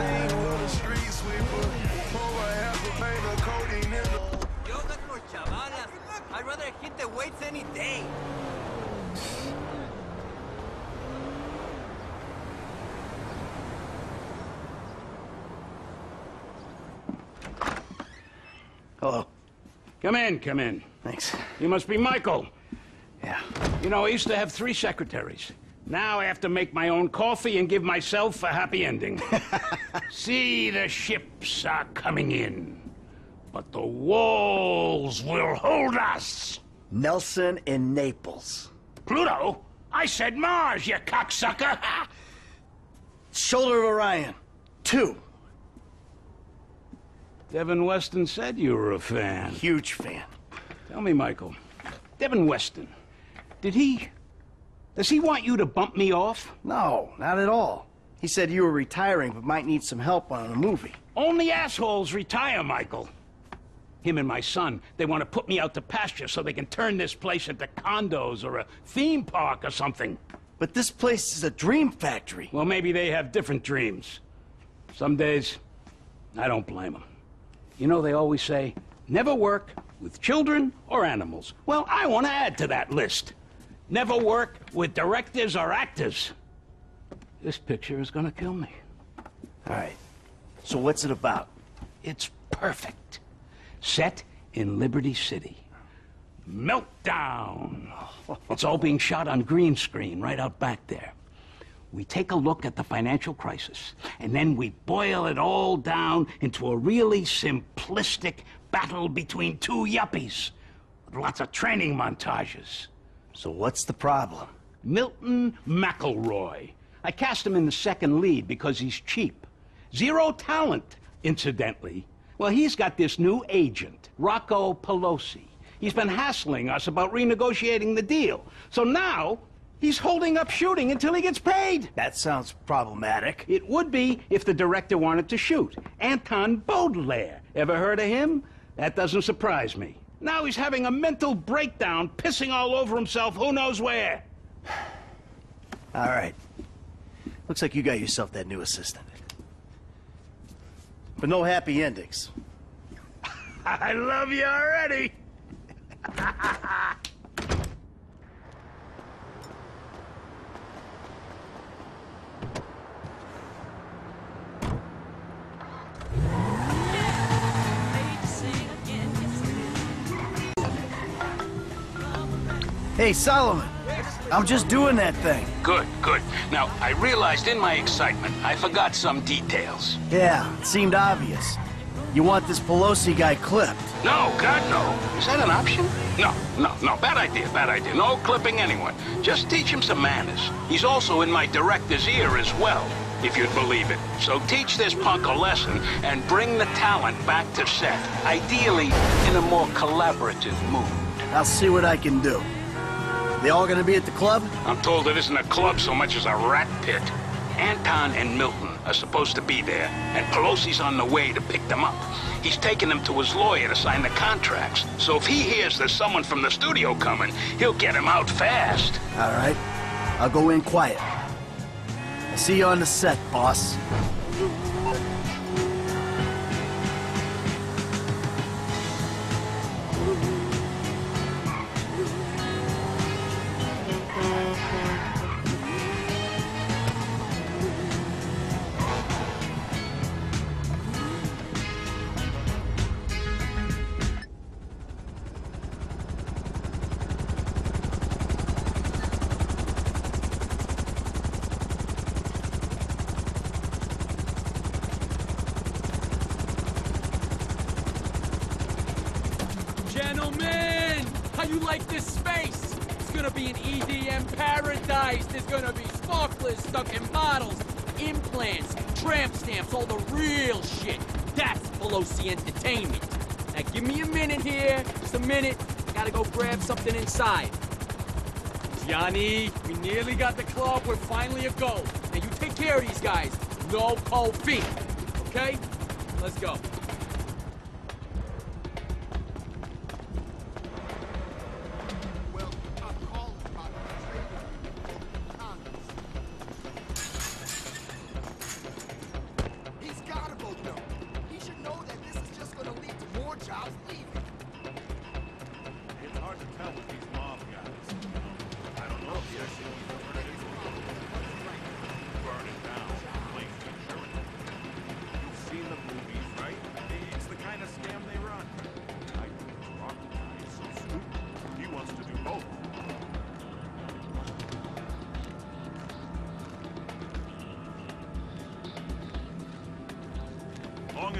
scene for the street sweeper. Pour a half a pint of codeine in the... Yo, that's for chavalas. I'd rather hit the weights any day. Hello. Come in, come in. Thanks. You must be Michael. Yeah. You know, I used to have 3 secretaries. Now I have to make my own coffee and give myself a happy ending. See, the ships are coming in, but the walls will hold us. Nelson in Naples. Pluto? I said Mars, you cocksucker. Shoulder of Orion. 2. Devin Weston said you were a fan. Huge fan. Tell me, Michael, Devin Weston, does he want you to bump me off? No, not at all. He said you were retiring but might need some help on a movie. Only assholes retire, Michael. Him and my son, they want to put me out to pasture so they can turn this place into condos or a theme park or something. But this place is a dream factory. Well, maybe they have different dreams. Some days, I don't blame them. You know, they always say, never work with children or animals. Well, I want to add to that list. Never work with directors or actors. This picture is gonna kill me. All right, so what's it about? It's perfect. Set in Liberty City. Meltdown. It's all being shot on green screen right out back there. We take a look at the financial crisis, and then we boil it all down into a really simplistic battle between 2 yuppies. Lots of training montages. So what's the problem? Milton McElroy. I cast him in the second lead because he's cheap. 0 talent, incidentally. Well, he's got this new agent, Rocco Pelosi. He's been hassling us about renegotiating the deal. So now, he's holding up shooting until he gets paid. That sounds problematic. It would be if the director wanted to shoot. Anton Baudelaire. Ever heard of him? That doesn't surprise me. Now he's having a mental breakdown, pissing all over himself who knows where. All right. Looks like you got yourself that new assistant. But no happy endings. I love you already. Hey, Solomon, I'm just doing that thing. Good, good. Now, I realized in my excitement, I forgot some details. Yeah, it seemed obvious. You want this Pelosi guy clipped. No, God, no. Is that an option? No, no, no. Bad idea, bad idea. No clipping anyone. Just teach him some manners. He's also in my director's ear as well, if you'd believe it. So teach this punk a lesson and bring the talent back to set, ideally in a more collaborative mood. I'll see what I can do. They all gonna be at the club? I'm told it isn't a club so much as a rat pit. Anton and Milton are supposed to be there, and Pelosi's on the way to pick them up. He's taking them to his lawyer to sign the contracts. So if he hears there's someone from the studio coming, he'll get him out fast. All right. I'll go in quiet. I'll see you on the set, boss. Gentlemen, how you like this space? It's gonna be an EDM paradise. There's gonna be sparklers stuck in bottles, implants, tramp stamps, all the real shit. That's Pelosi Entertainment. Now give me a minute here, just a minute. I gotta go grab something inside. Gianni, we nearly got the club. We're finally a go. Now you take care of these guys. No cold feet, okay? Let's go.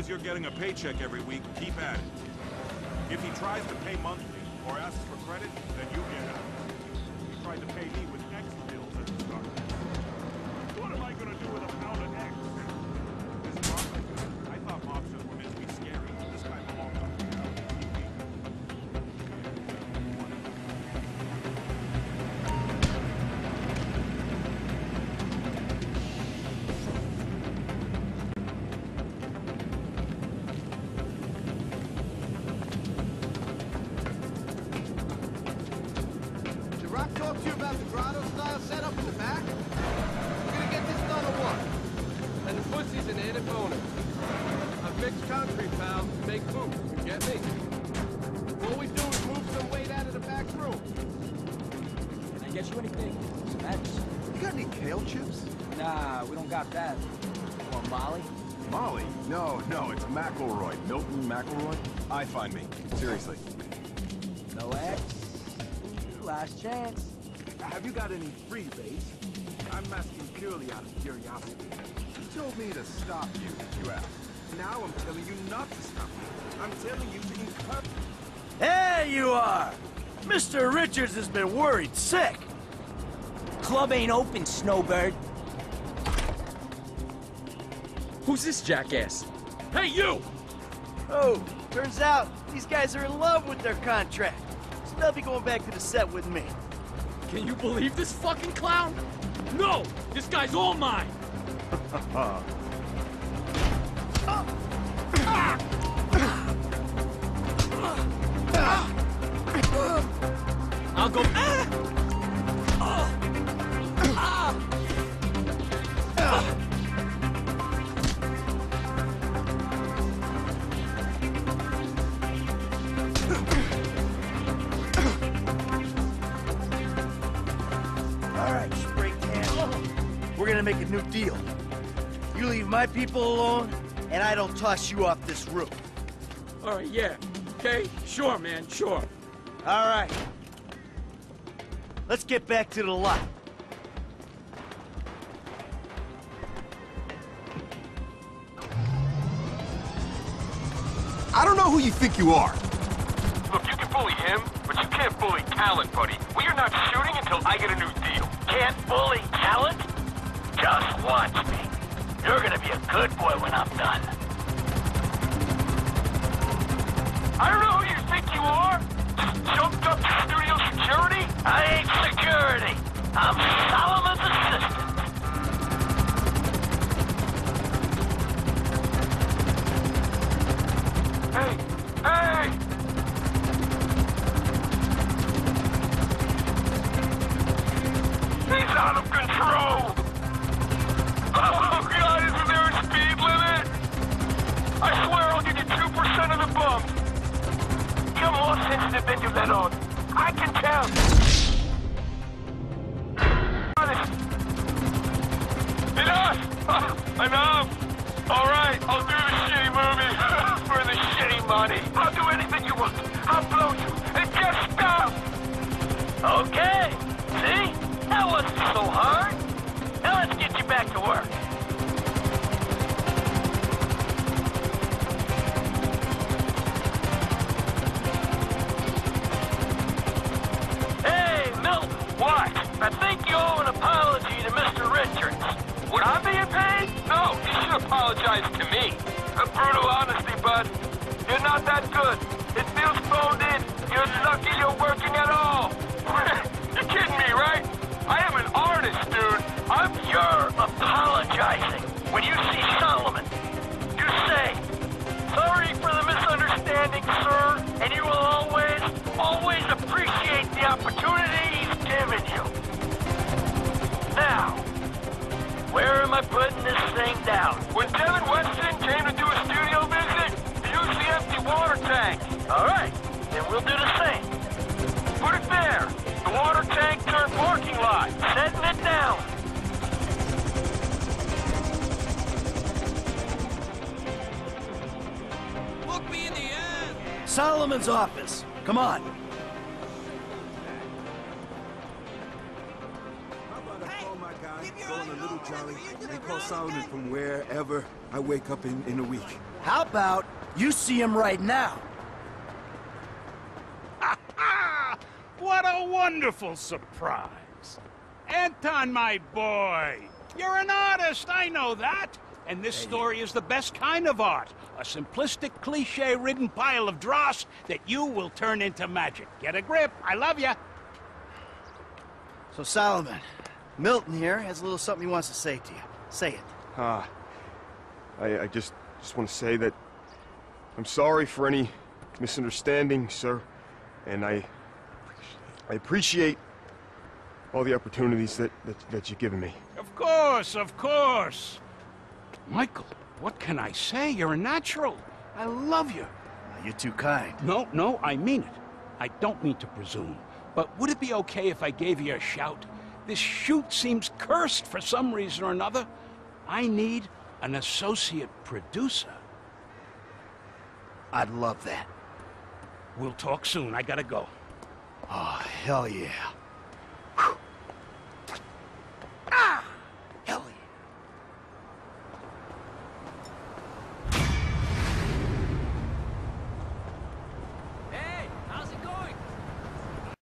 as you're getting a paycheck every week, keep at it. If he tries to pay monthly or asks for credit, then you get out. He tried to pay me with X bills at the start. What am I gonna do with a pound of X? This mob, I thought mobs just were meant to be scary. This guy belongs up to McElroy, Milton McElroy? I find me. Seriously. No X. Last chance. Have you got any free base? I'm asking purely out of curiosity. You told me to stop you, you asked. Now I'm telling you not to stop me. I'm telling you to encourage. There you are! Mr. Richards has been worried sick. Club ain't open, Snowbird. Who's this jackass? Hey, you! Oh, turns out these guys are in love with their contract. So they'll be going back to the set with me. Can you believe this fucking clown? No! This guy's all mine! I'll go... make a new deal. You leave my people alone, and I don't toss you off this roof. All right, yeah. Okay? Sure, man, sure. All right. Let's get back to the lot. I don't know who you think you are. Look, you can bully him, but you can't bully talent, buddy. We are not shooting until I get a new deal. Can't bully talent? Just watch me. You're gonna be a good boy when I'm done. I don't know who you think you are. Just jumped up to studio security? I ain't security. I'm Solomon's assistant. Hey! Hey! He's out of control! Oh, God, isn't there a speed limit? I swear I'll give you 2% of the bump. You're more sensitive than you let on. I can tell. Enough! Enough! All right, I'll do the shitty movie for the shitty money. I'll do anything you want. I'll blow you. And just stop! Okay. See? That wasn't so hard. Now let's get you back to work. Hey, Milton, watch. I think you owe an apology to Mr. Richards. Would I be paid? No, you should apologize to me. A brutal honesty, bud. You're not that good. It feels phoned in. You're lucky you're working at all. You're kidding me, right? I am an artist, dude. I'm your apologizing. When you see Solomon, you say, sorry for the misunderstanding, sir, and you will always, always appreciate the opportunity he's given you. Now, where am I putting this thing down? When Devin Weston came to do a studio visit, he used the empty water tank. All right, then we'll do the same. Put it there. The water tank turned parking lot. Setting it down. Solomon's office. Come on. Hey, keep your eye open for you. They call Solomon from wherever I wake up in a week. How about you see him right now? What a wonderful surprise! Anton, my boy! You're an artist, I know that! And this story is the best kind of art. A simplistic, cliche-ridden pile of dross that you will turn into magic. Get a grip, I love ya! So, Solomon, Milton here has a little something he wants to say to you. Say it. I just want to say that I'm sorry for any misunderstanding, sir. And I appreciate all the opportunities that you've given me. Of course, of course. Michael, what can I say? You're a natural. I love you. You're too kind. No, I mean it. I don't mean to presume. But would it be okay if I gave you a shout? This shoot seems cursed for some reason or another. I need an associate producer. I'd love that. We'll talk soon. I gotta go. Oh, hell yeah.